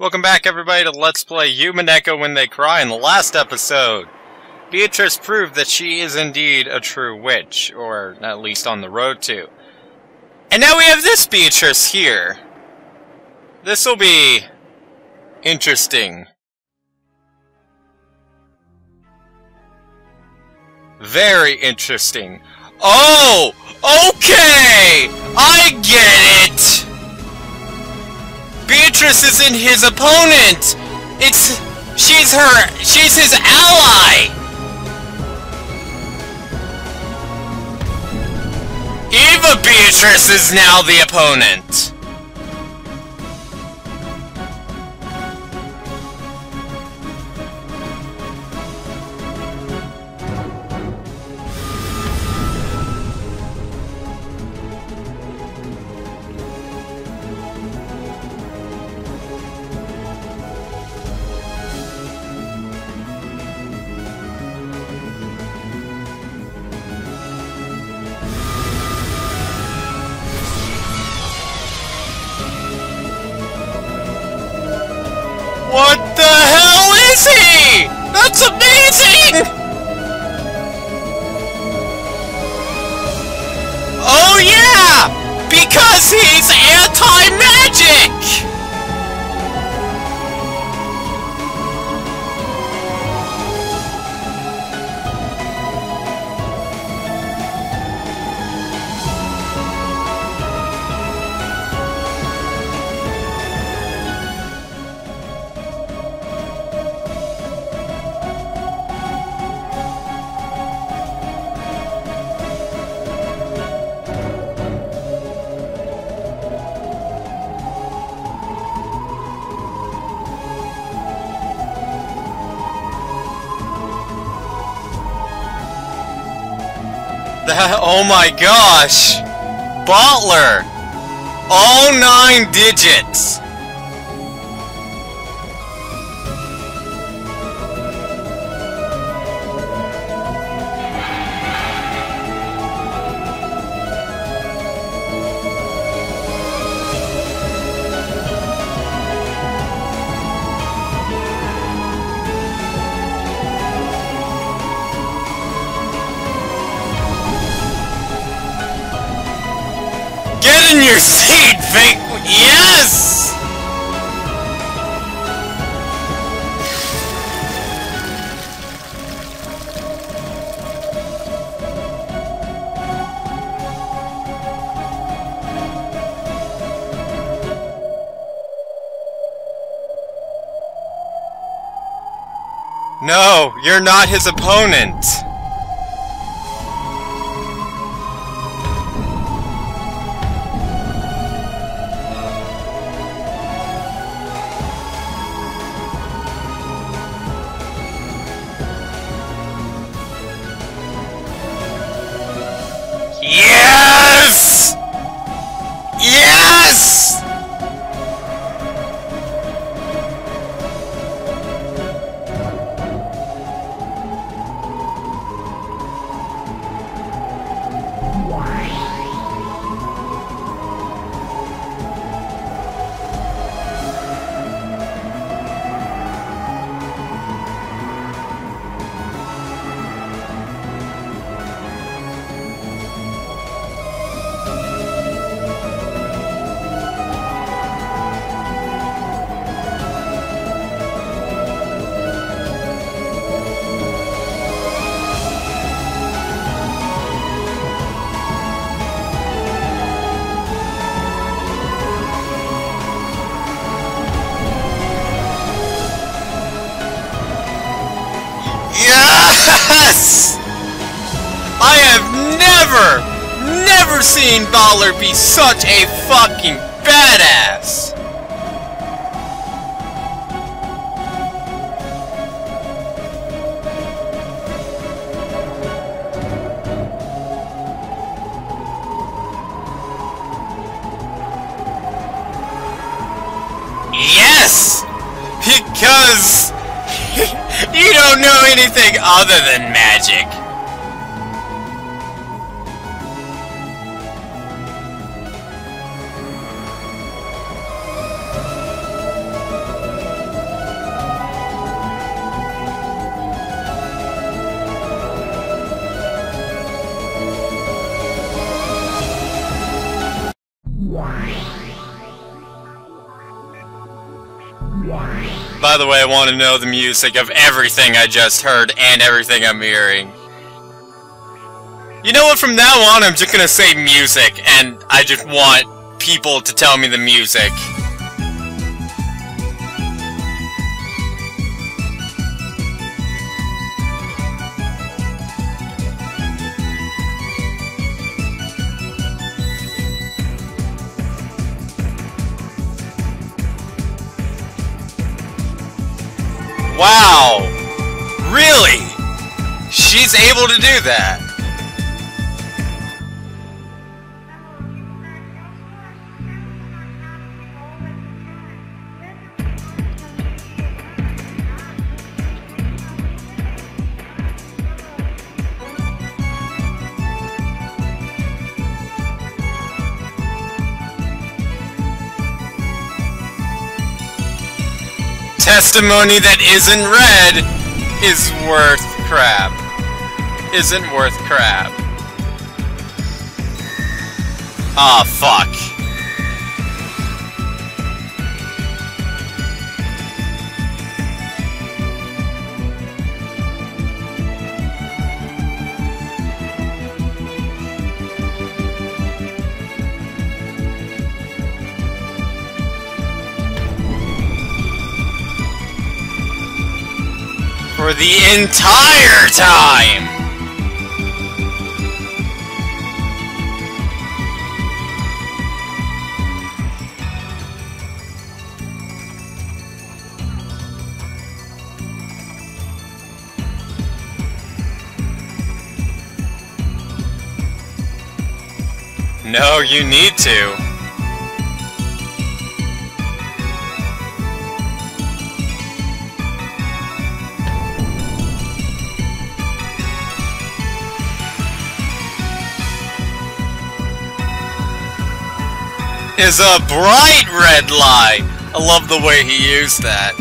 Welcome back, everybody, to Let's Play Umineko When They Cry. In the last episode, Beatrice proved that she is indeed a true witch, or at least on the road to. And now we have this Beatrice here. This'll be interesting. Very interesting. Oh! Okay! I get it! Beatrice isn't his opponent! She's his ally! Eva Beatrice is now the opponent! What the hell is he?! That's amazing! Oh yeah! Because he's anti-magic! Oh my gosh! Butler! All 9 digits! In your seat, Vic! Yes! No, you're not his opponent. Yes! Yes! I have never seen Butler be such a fucking badass! Yes! Because you don't know anything other than magic. By the way, I want to know the music of everything I just heard and everything I'm hearing. You know what, from now on I'm just gonna say music, and I just want people to tell me the music. Wow! Really? She's able to do that. Testimony that isn't read is worth crap. Isn't worth crap. Ah, fuck. For the entire time! No, you need to. Is a bright red light. I love the way he used that.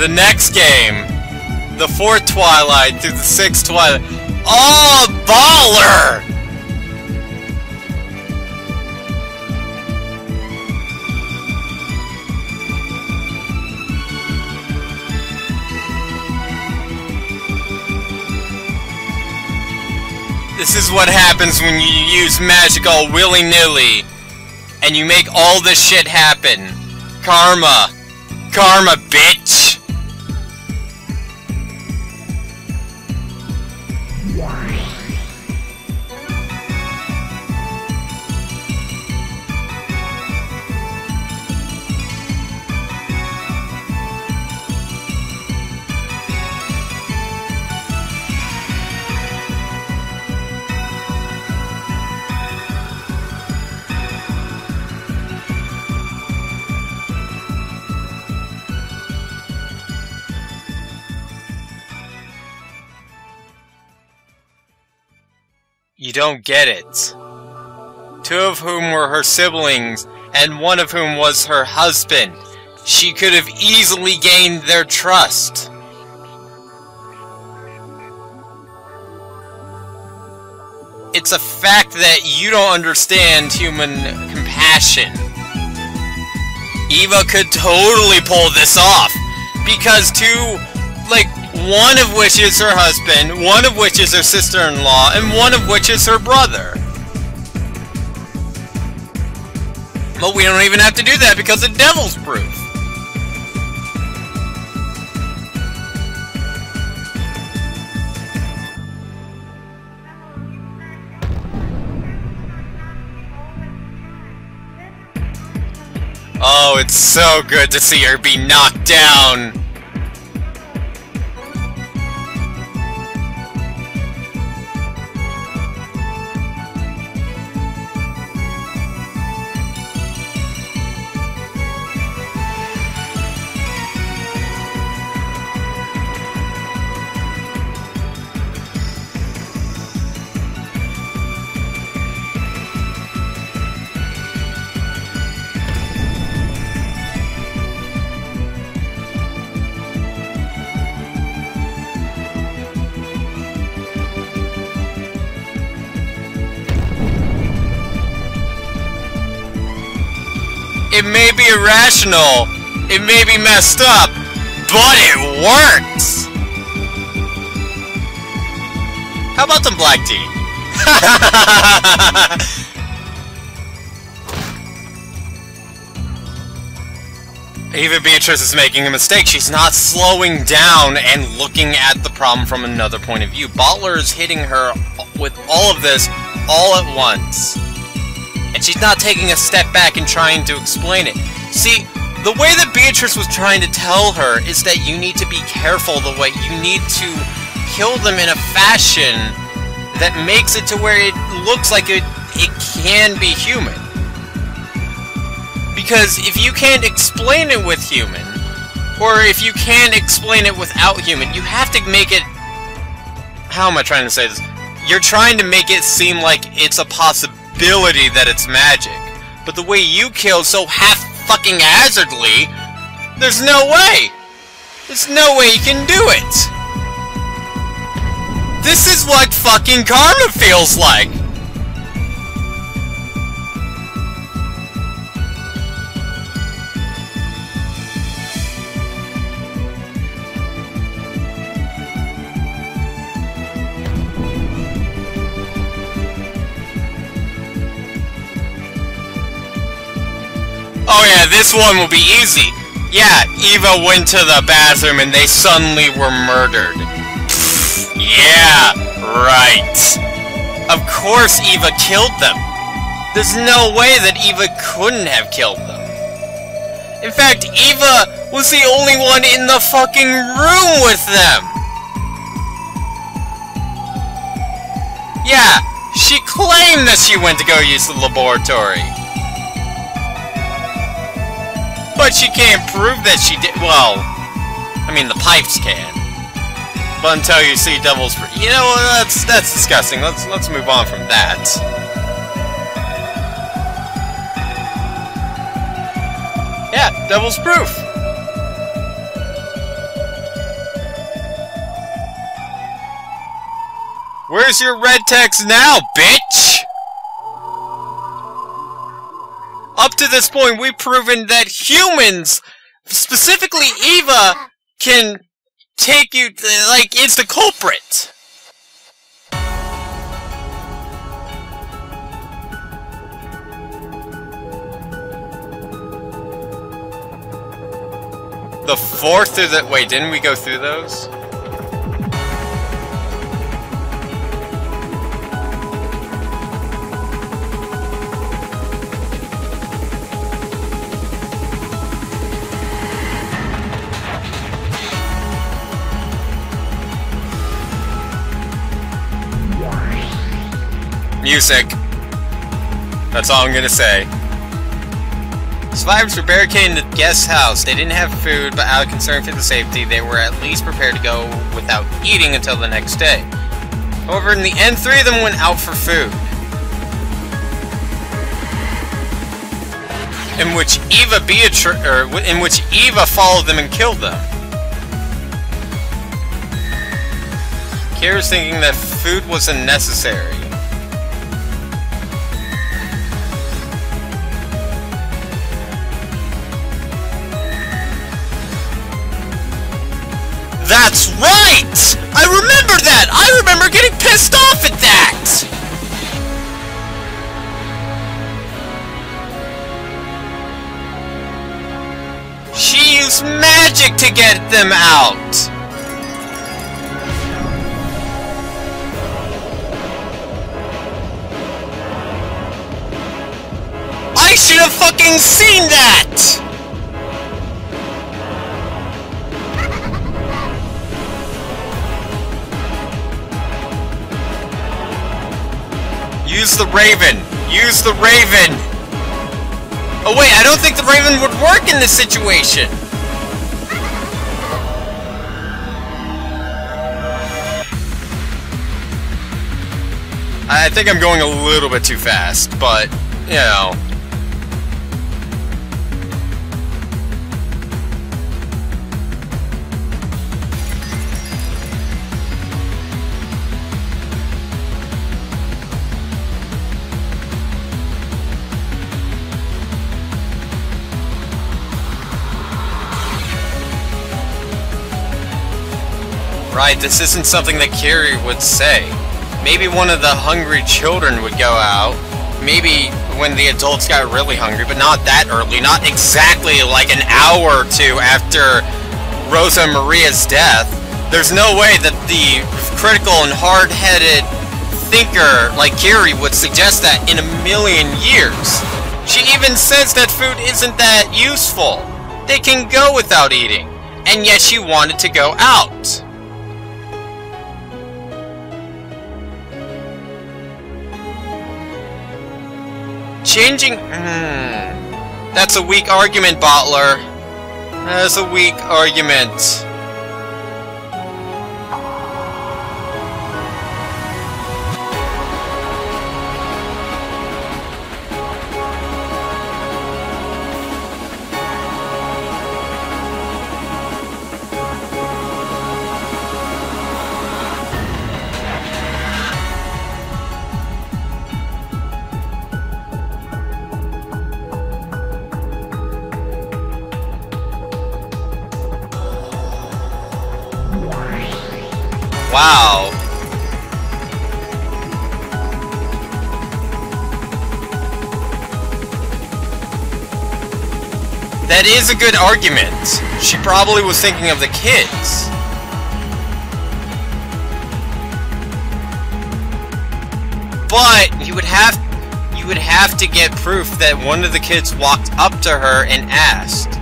The next game, the 4th Twilight through the 6th Twilight. Oh, baller! This is what happens when you use magic all willy-nilly, and you make all this shit happen. Karma. Karma, bitch! You don't get it. 2 of whom were her siblings, and 1 of whom was her husband. She could have easily gained their trust. It's a fact that you don't understand human compassion. Eva could totally pull this off, because 2, like, 1 of which is her husband, 1 of which is her sister-in-law, and 1 of which is her brother. But we don't even have to do that because of Devil's Proof. Oh, it's so good to see her be knocked down. It may be irrational, it may be messed up, but it works! How about some black tea? Eva Beatrice is making a mistake. She's not slowing down and looking at the problem from another point of view. Butler is hitting her with all of this all at once. And she's not taking a step back and trying to explain it. See, the way that Beatrice was trying to tell her is that you need to be careful the way you need to kill them in a fashion that makes it to where it looks like it can be human. Because if you can't explain it with human, or if you can't explain it without human, you have to make it... How am I trying to say this? You're trying to make it seem like it's a possibility that it's magic. But the way you kill so half fucking hazardly, there's no way! There's no way you can do it! This is what fucking karma feels like! Oh yeah, this one will be easy. Yeah, Eva went to the bathroom and they suddenly were murdered. Pfft, yeah, right. Of course Eva killed them. There's no way that Eva couldn't have killed them. In fact, Eva was the only one in the fucking room with them. Yeah, she claimed that she went to go use the laboratory. But she can't prove that she did. Well, I mean, the pipes can. But until you see Devil's Proof, you know, that's disgusting. Let's move on from that. Yeah, Devil's Proof. Where's your red text now, bitch? Up to this point, we've proven that humans, specifically Eva, can take you, like, it's the culprit. The fourth through the, wait, didn't we go through those? Music. That's all I'm gonna say. Survivors were barricaded in the guest house. They didn't have food, but out of concern for the safety, they were at least prepared to go without eating until the next day. However, in the end, three of them went out for food. In which Eva followed them and killed them. Kira's thinking that food wasn't necessary. That's right! I remember that! I remember getting pissed off at that! She used magic to get them out! I should have fucking seen that! Use the Raven! Use the Raven! Oh wait, I don't think the Raven would work in this situation! I think I'm going a little bit too fast, but, you know... Right, this isn't something that Kiri would say. Maybe one of the hungry children would go out. Maybe when the adults got really hungry, but not that early. Not exactly like an hour or two after Rosa Maria's death. There's no way that the critical and hard-headed thinker like Kiri would suggest that in a million years. She even says that food isn't that useful. They can go without eating. And yet she wanted to go out. Changing... That's a weak argument, Bottler. That's a weak argument. Wow. That is a good argument. She probably was thinking of the kids. But you would have to get proof that one of the kids walked up to her and asked.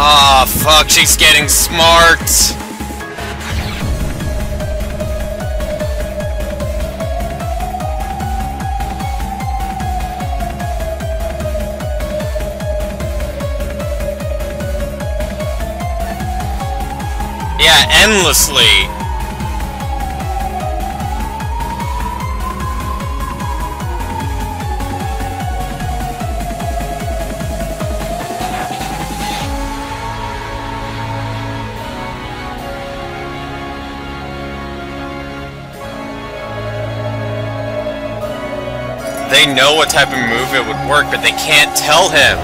Aw, fuck, she's getting smart! Yeah, endlessly! They know what type of move it would work, but they can't tell him.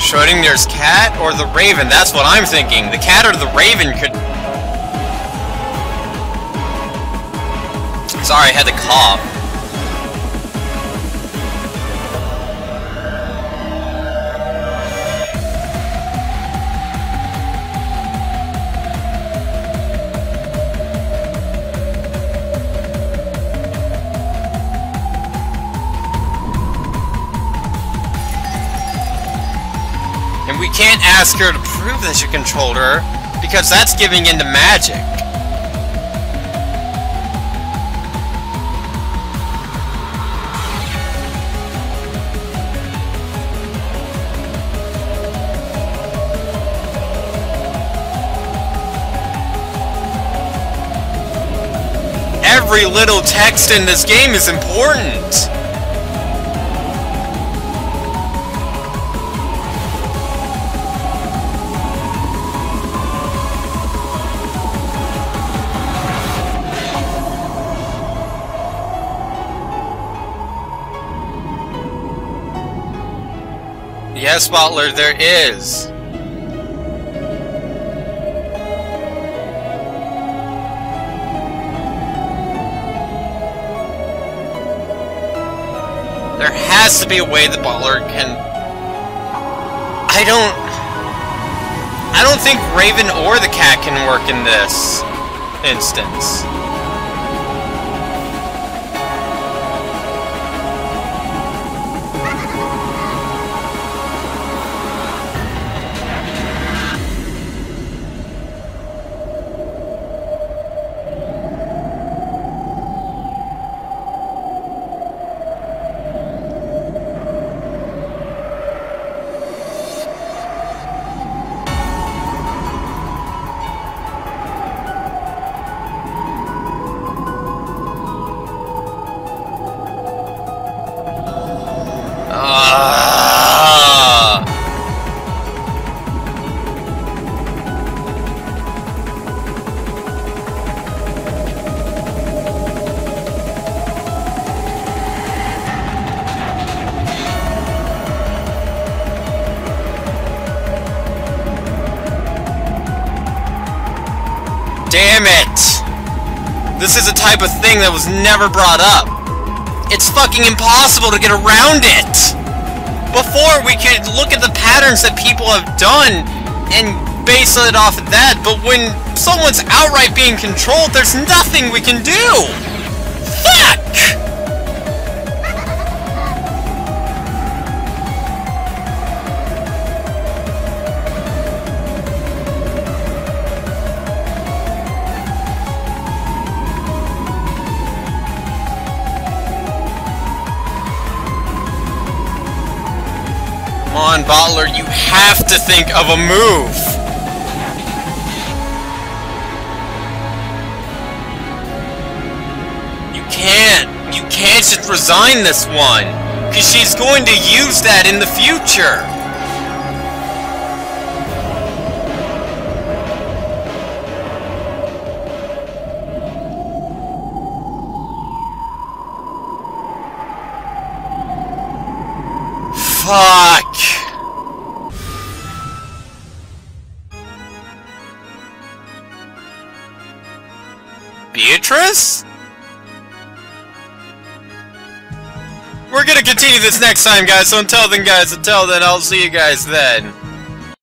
Schrödinger's cat or the raven? That's what I'm thinking. The cat or the raven could... Sorry, I had to cough. We can't ask her to prove that she controlled her, because that's giving in to magic. Every little text in this game is important. Yes, Bottler, there is. There has to be a way that Bottler can... I don't think Raven or the cat can work in this instance. This is a type of thing that was never brought up. It's fucking impossible to get around it. Before, we could look at the patterns that people have done and base it off of that, but when someone's outright being controlled, there's nothing we can do. Fuck! Come on, Butler, you have to think of a move! You can't just resign this one! Cause she's going to use that in the future! Fuck! Beatrice? We're gonna continue this next time, guys, so until then, I'll see you guys then.